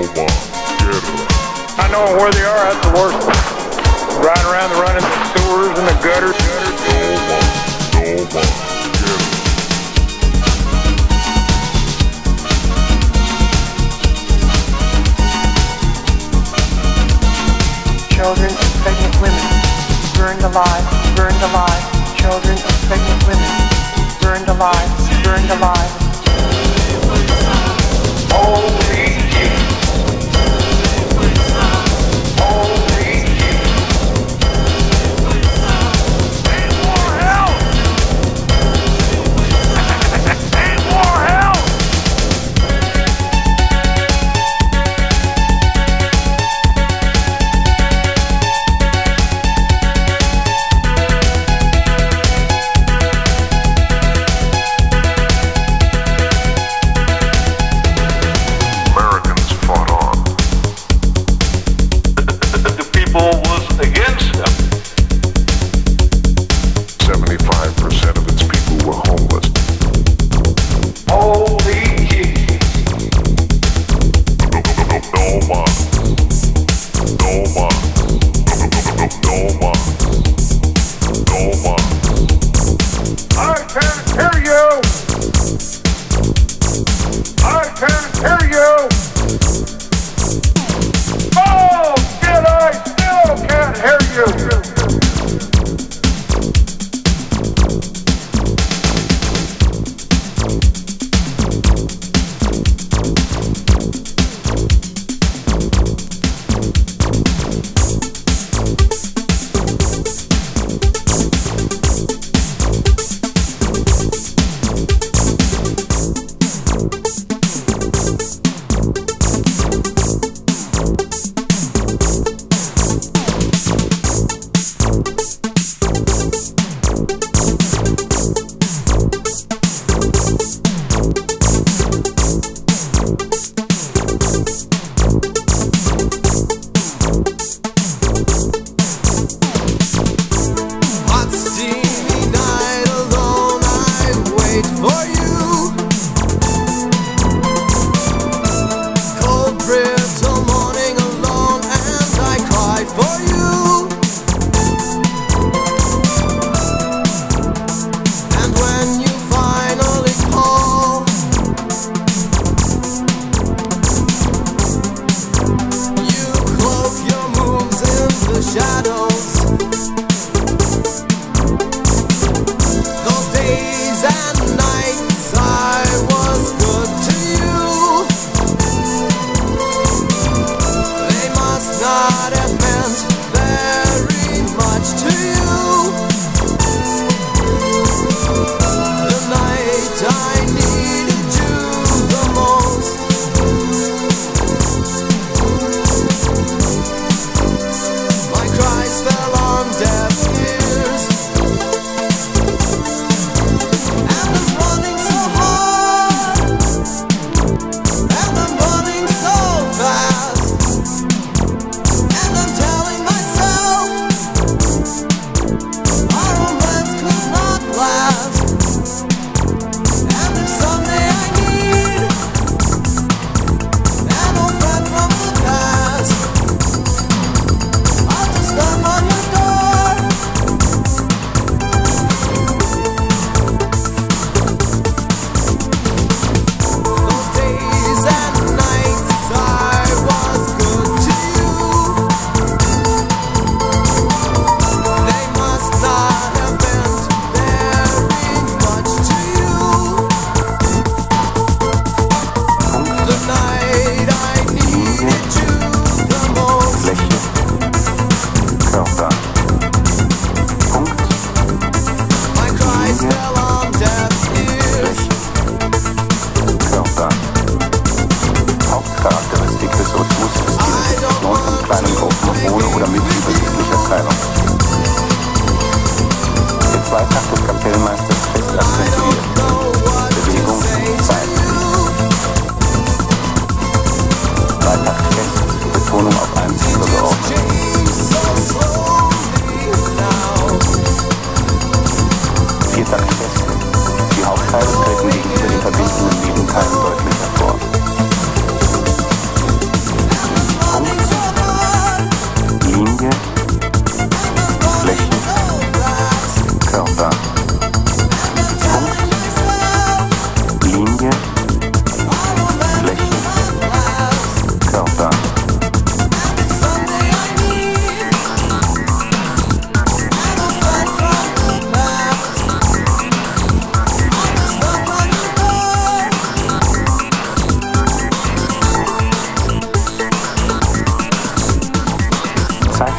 Loba, Guerra. I know where they are, that's the worst one. Riding around the running the sewers and the gutters. Loba, Guerra. Children of pregnant women, burned alive, burned alive. Children of pregnant women, burned alive, burned alive. Holy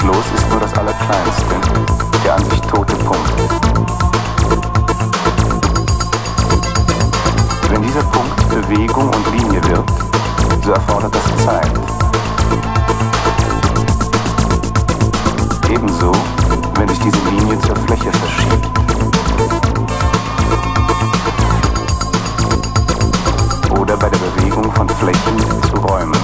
Los ist nur das Allerkleinste, der an sich tote Punkt. Wenn dieser Punkt Bewegung und Linie wird, so erfordert das Zeit. Ebenso, wenn sich diese Linie zur Fläche verschiebt. Oder bei der Bewegung von Flächen zu Räumen.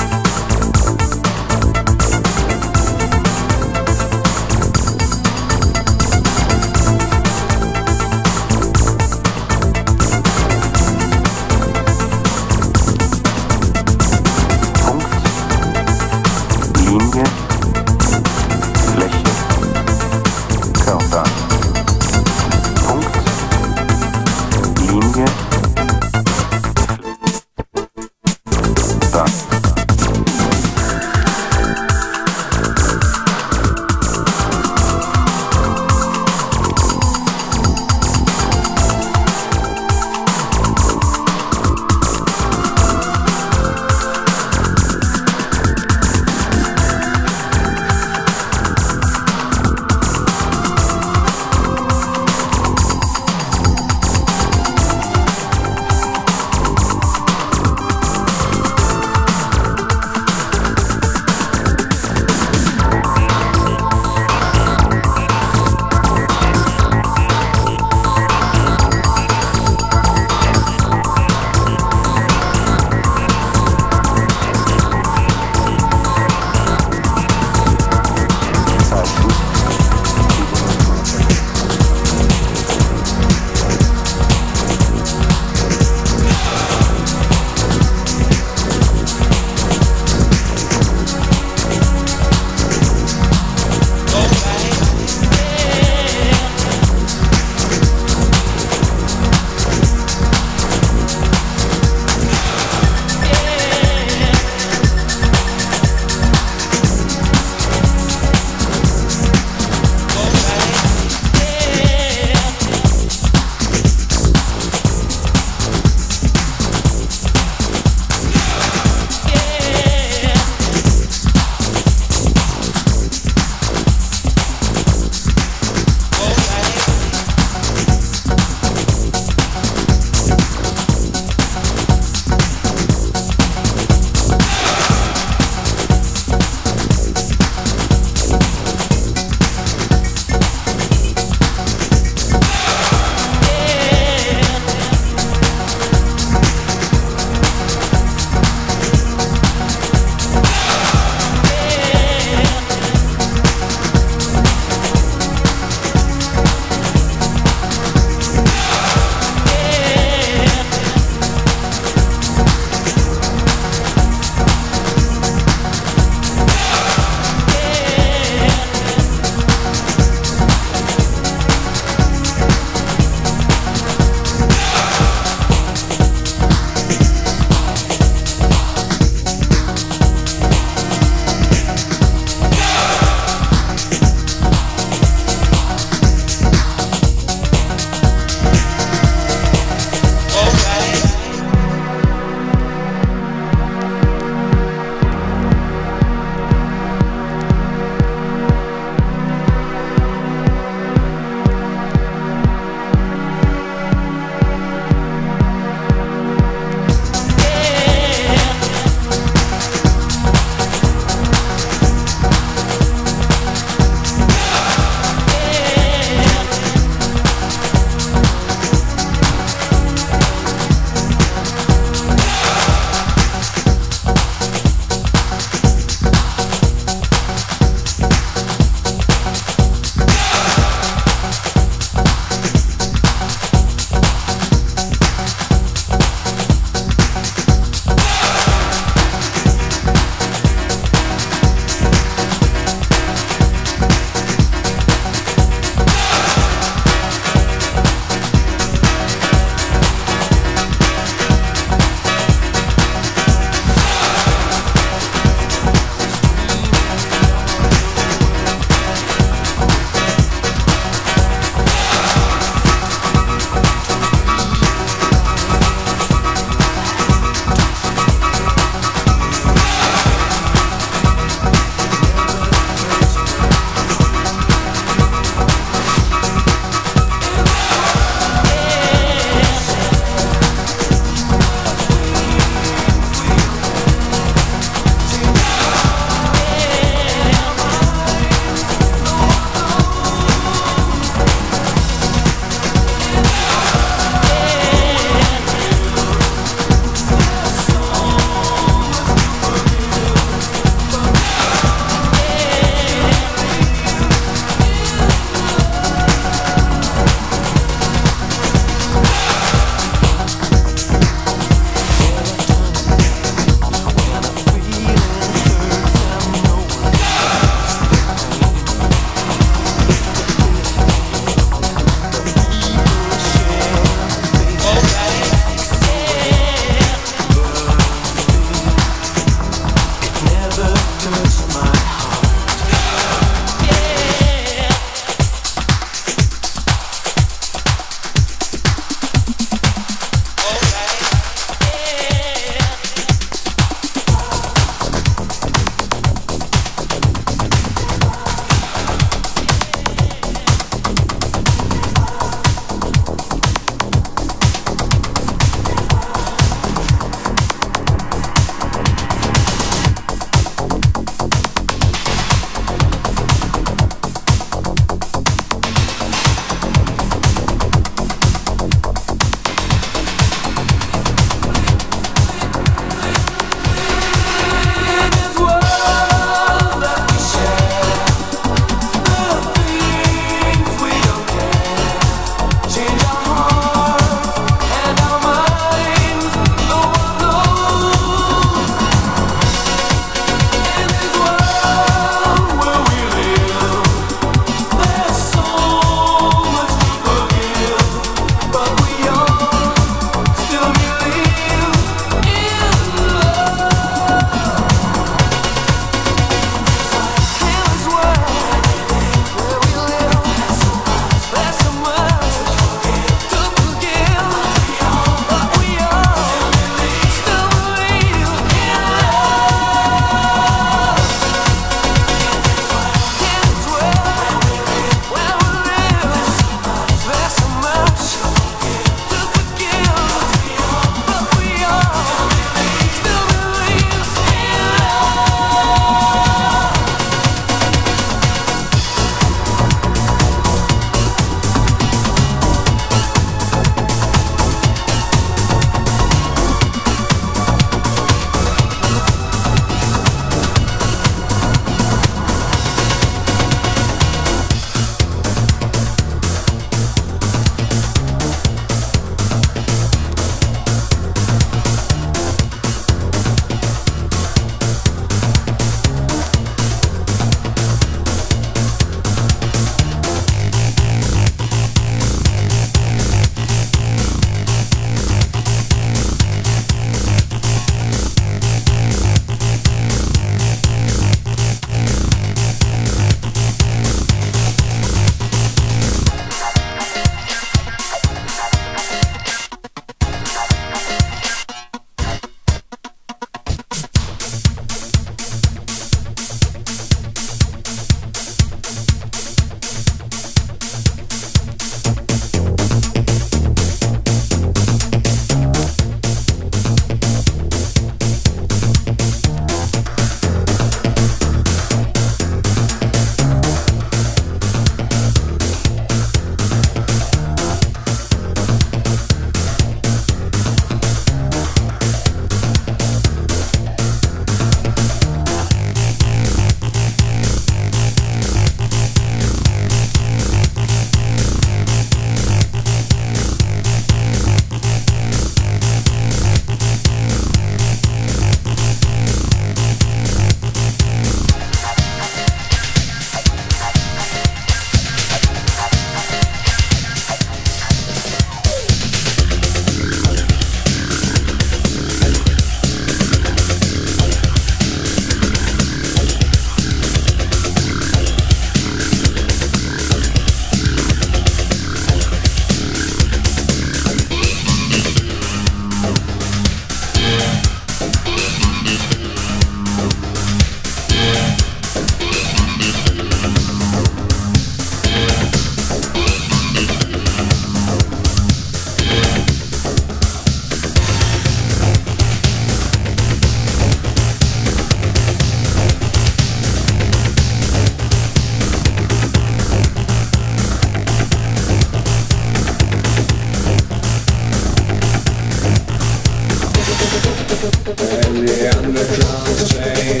When the underground train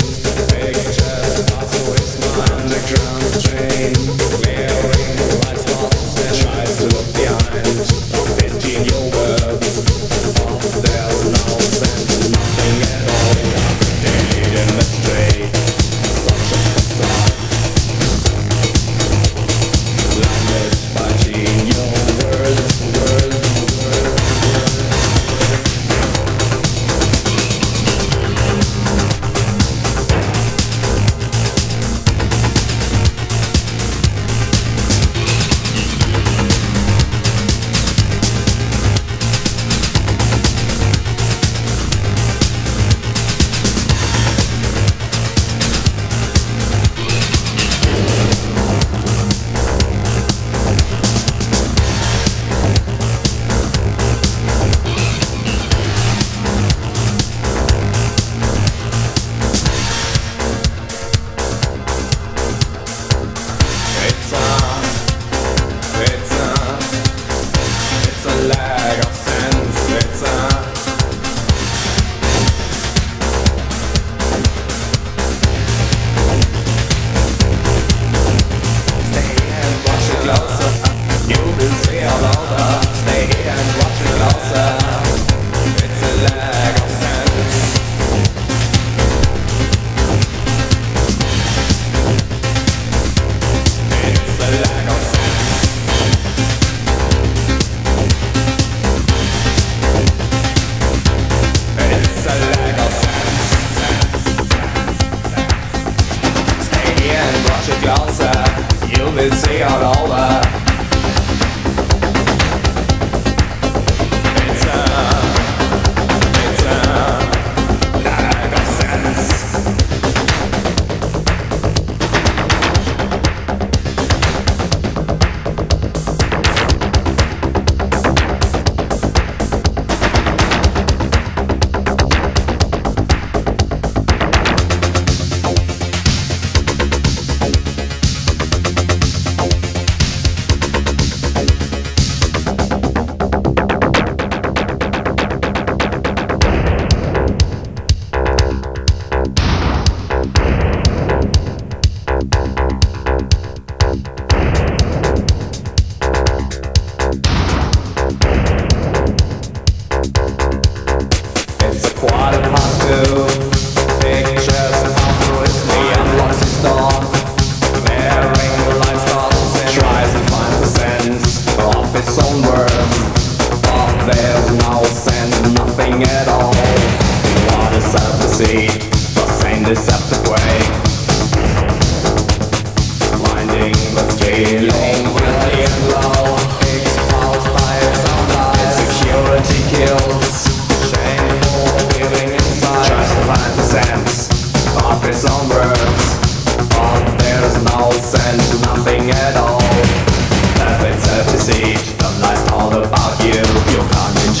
pictures us with my underground train, wearing my spots and tries to look behind, inventing your words of their nonsense, nothing at all. Dead in the street, such a facade, blinded by genial words. All about you, you can't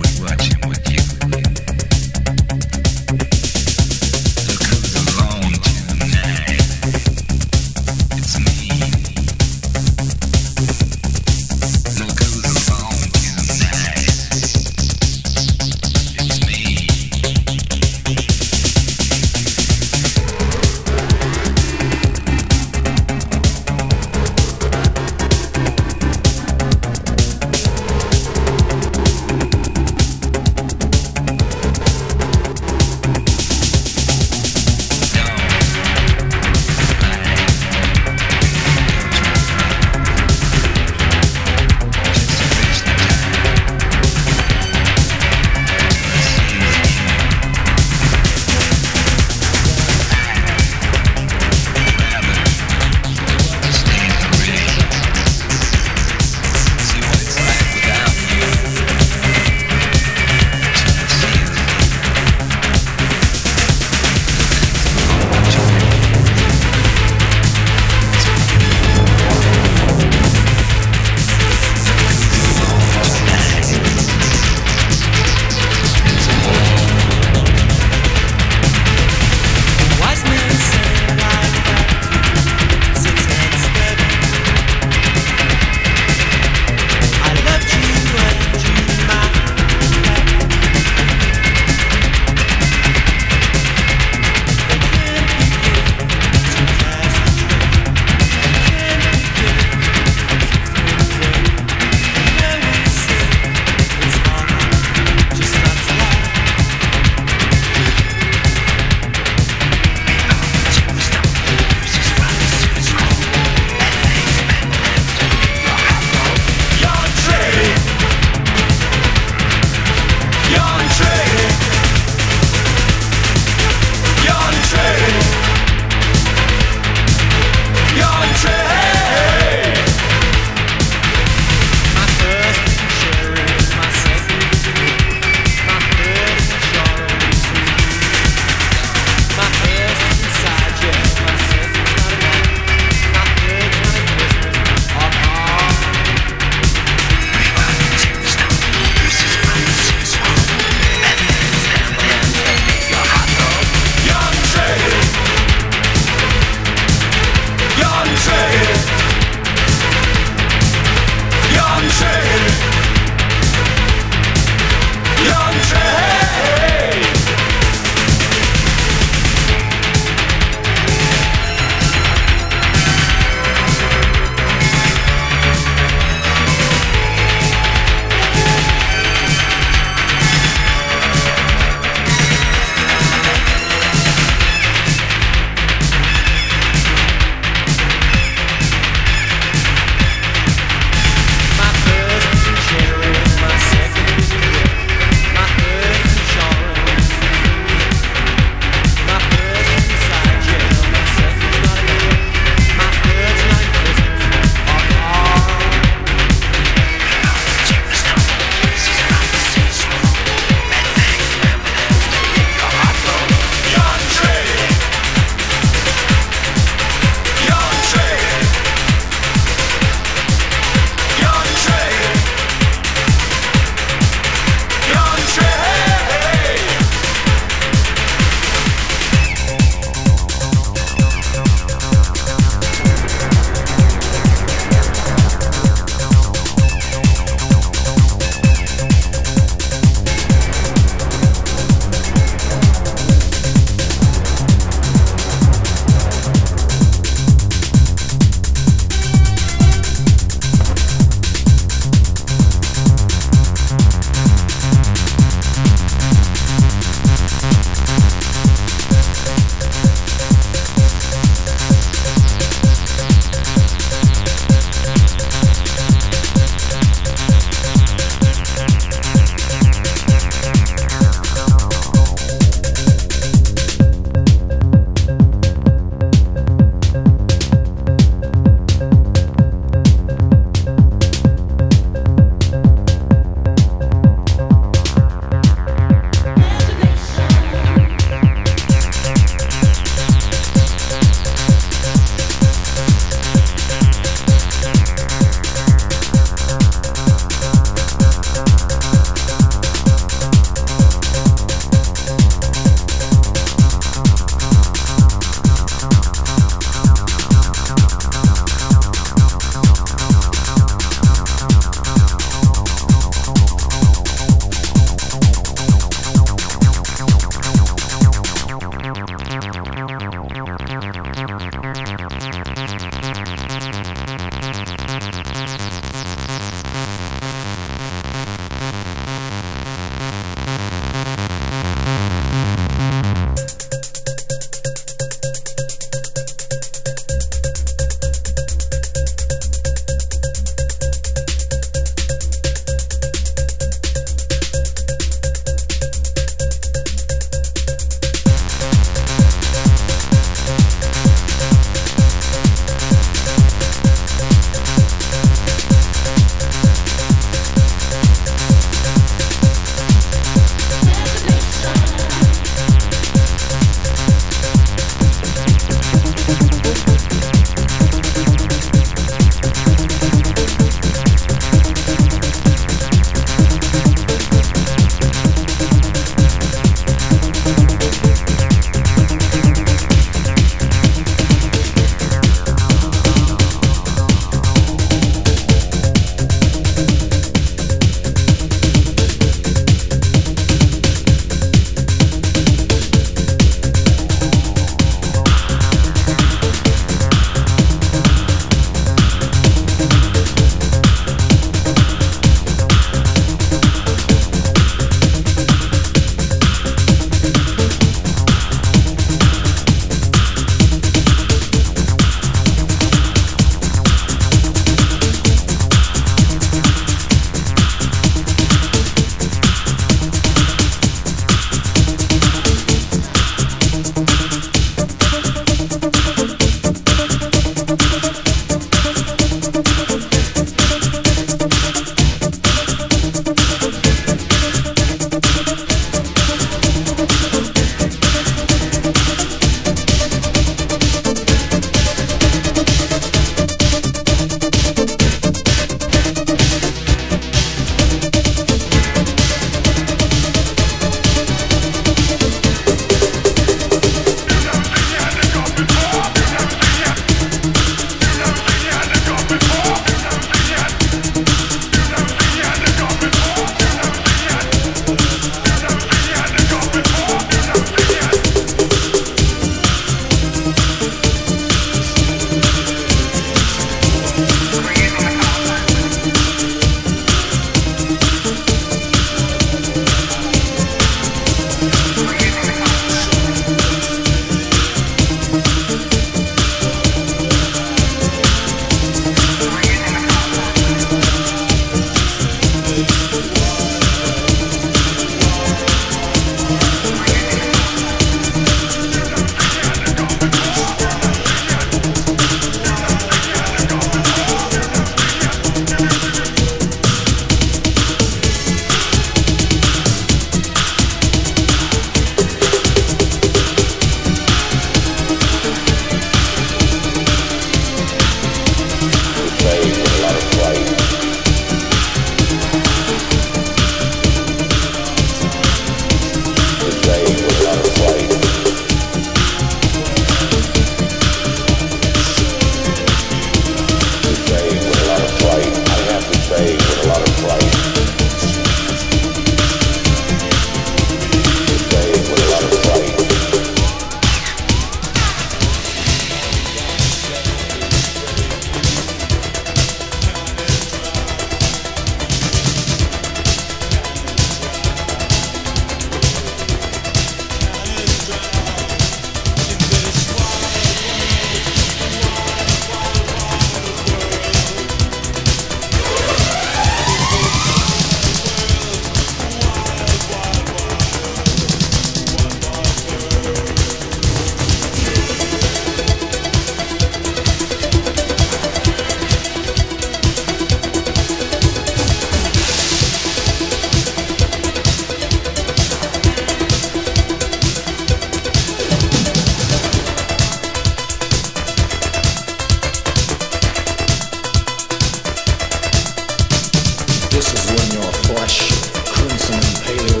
This is when your flesh, crimson and pale,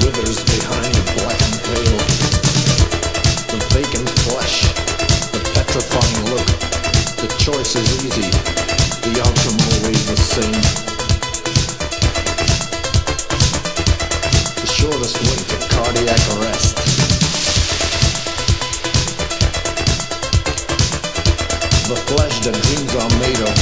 withers behind the blackened veil. The vacant flesh, the petrifying look. The choice is easy, the outcome always the same. The shortest way to cardiac arrest. The flesh that dreams are made of.